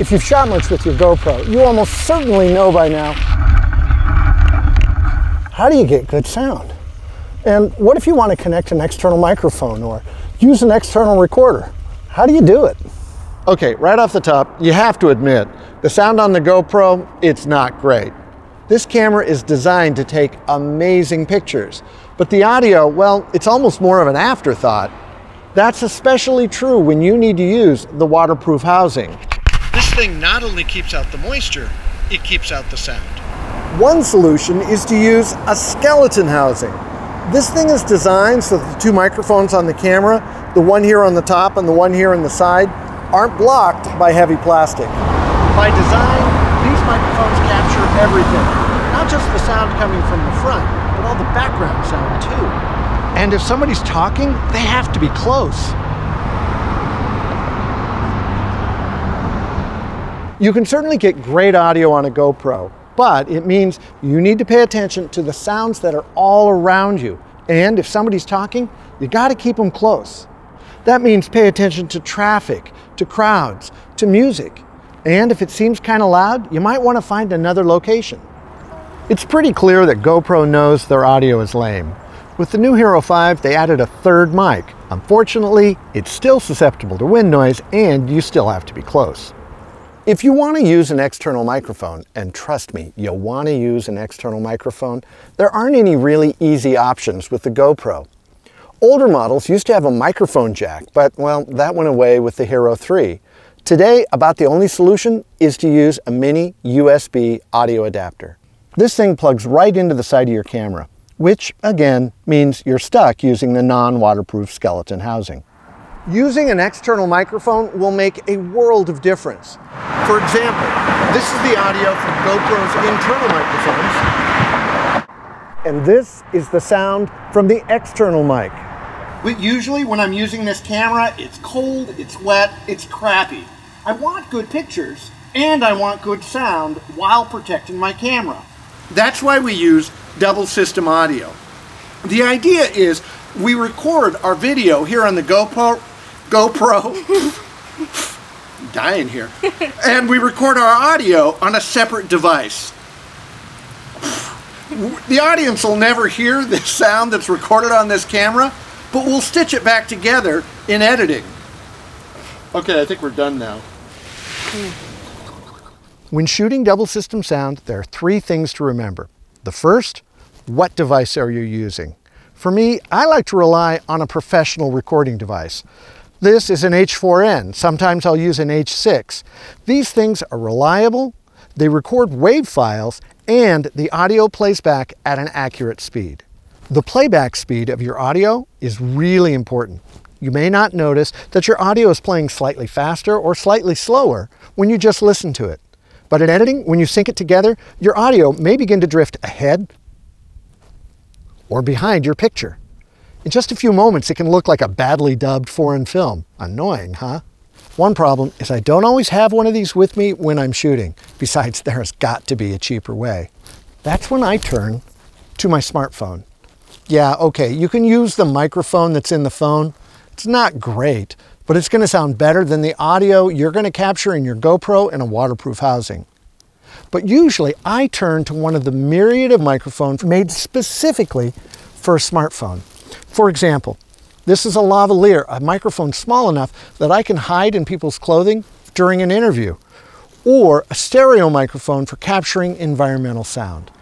If you've shot much with your GoPro, you almost certainly know by now, how do you get good sound? And what if you want to connect an external microphone or use an external recorder? How do you do it? Okay, right off the top, you have to admit, the sound on the GoPro, it's not great. This camera is designed to take amazing pictures, but the audio, well, it's almost more of an afterthought. That's especially true when you need to use the waterproof housing. This thing not only keeps out the moisture, it keeps out the sound. One solution is to use a skeleton housing. This thing is designed so that the two microphones on the camera, the one here on the top and the one here on the side, aren't blocked by heavy plastic. By design, these microphones capture everything. Not just the sound coming from the front, but all the background sound too. And if somebody's talking, they have to be close. You can certainly get great audio on a GoPro, but it means you need to pay attention to the sounds that are all around you. And if somebody's talking, you gotta keep them close. That means pay attention to traffic, to crowds, to music. And if it seems kind of loud, you might want to find another location. It's pretty clear that GoPro knows their audio is lame. With the new Hero 5, they added a third mic. Unfortunately, it's still susceptible to wind noise and you still have to be close. If you want to use an external microphone, and trust me, you'll want to use an external microphone, there aren't any really easy options with the GoPro. Older models used to have a microphone jack, but well, that went away with the Hero 3. Today, about the only solution is to use a mini USB audio adapter. This thing plugs right into the side of your camera, which again means you're stuck using the non-waterproof skeleton housing. Using an external microphone will make a world of difference. For example, this is the audio from GoPro's internal microphones. And this is the sound from the external mic. But usually when I'm using this camera, it's cold, it's wet, it's crappy. I want good pictures and I want good sound while protecting my camera. That's why we use double system audio. The idea is we record our video here on the GoPro, I'm dying here, and we record our audio on a separate device. The audience will never hear the sound that's recorded on this camera, but we'll stitch it back together in editing. Okay, I think we're done now. When shooting double system sound, there are three things to remember. The first, what device are you using? For me, I like to rely on a professional recording device. This is an H4N, sometimes I'll use an H6. These things are reliable, they record WAV files, and the audio plays back at an accurate speed. The playback speed of your audio is really important. You may not notice that your audio is playing slightly faster or slightly slower when you just listen to it. But in editing, when you sync it together, your audio may begin to drift ahead or behind your picture. In just a few moments, it can look like a badly dubbed foreign film. Annoying, huh? One problem is I don't always have one of these with me when I'm shooting. Besides, there has got to be a cheaper way. That's when I turn to my smartphone. Yeah, okay, you can use the microphone that's in the phone. It's not great, but it's going to sound better than the audio you're going to capture in your GoPro in a waterproof housing. But usually I turn to one of the myriad of microphones made specifically for a smartphone. For example, this is a lavalier, a microphone small enough that I can hide in people's clothing during an interview, or a stereo microphone for capturing environmental sound.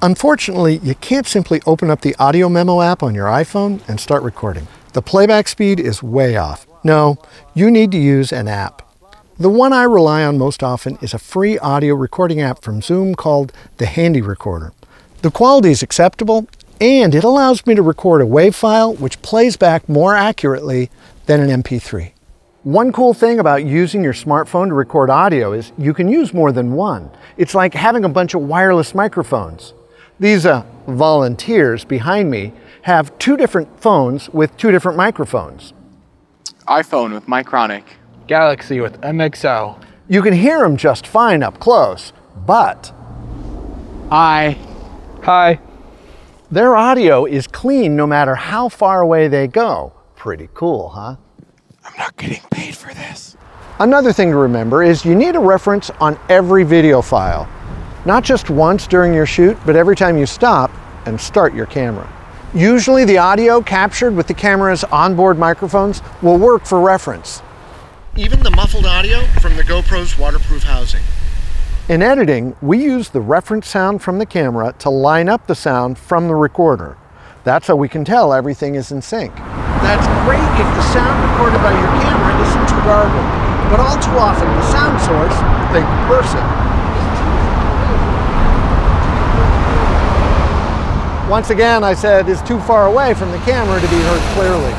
Unfortunately, you can't simply open up the Audio Memo app on your iPhone and start recording. The playback speed is way off. No, you need to use an app. The one I rely on most often is a free audio recording app from Zoom called the Handy Recorder. The quality is acceptable and it allows me to record a WAV file which plays back more accurately than an MP3. One cool thing about using your smartphone to record audio is you can use more than one. It's like having a bunch of wireless microphones. These volunteers behind me have two different phones with two different microphones. iPhone with Micronic. Galaxy with MXL. You can hear them just fine up close, but... Hi. Their audio is clean no matter how far away they go. Pretty cool, huh? I'm not getting paid for this. Another thing to remember is you need a reference on every video file, not just once during your shoot, but every time you stop and start your camera. Usually the audio captured with the camera's onboard microphones will work for reference. Even the muffled audio from the GoPro's waterproof housing. In editing, we use the reference sound from the camera to line up the sound from the recorder. That's how we can tell everything is in sync. That's great if the sound recorded by your camera isn't too garbled, but all too often the sound source, think person, once again, I said, is too far away from the camera to be heard clearly.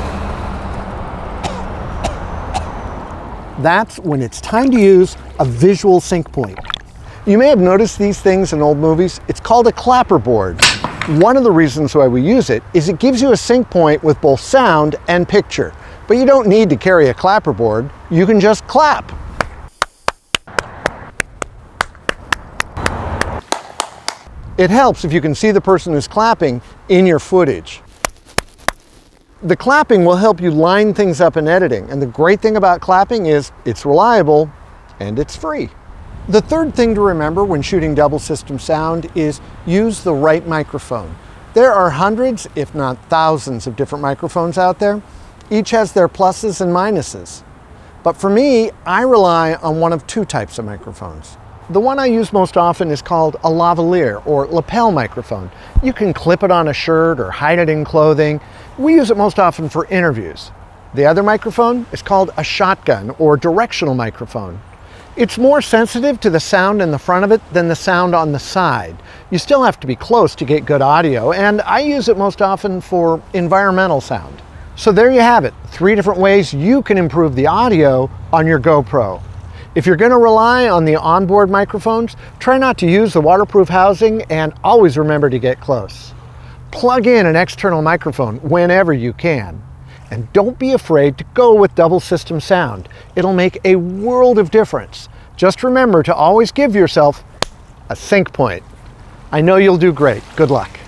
That's when it's time to use a visual sync point. You may have noticed these things in old movies. It's called a clapper board. One of the reasons why we use it is it gives you a sync point with both sound and picture. But you don't need to carry a clapper board. You can just clap. It helps if you can see the person who's clapping in your footage. The clapping will help you line things up in editing, and the great thing about clapping is it's reliable and it's free. The third thing to remember when shooting double system sound is use the right microphone. There are hundreds, if not thousands, of different microphones out there. Each has their pluses and minuses. But for me, I rely on one of two types of microphones. The one I use most often is called a lavalier or lapel microphone. You can clip it on a shirt or hide it in clothing. We use it most often for interviews. The other microphone is called a shotgun or directional microphone. It's more sensitive to the sound in the front of it than the sound on the side. You still have to be close to get good audio, and I use it most often for environmental sound. So there you have it, three different ways you can improve the audio on your GoPro. If you're going to rely on the onboard microphones, try not to use the waterproof housing and always remember to get close. Plug in an external microphone whenever you can. And don't be afraid to go with double system sound. It'll make a world of difference. Just remember to always give yourself a sync point. I know you'll do great. Good luck.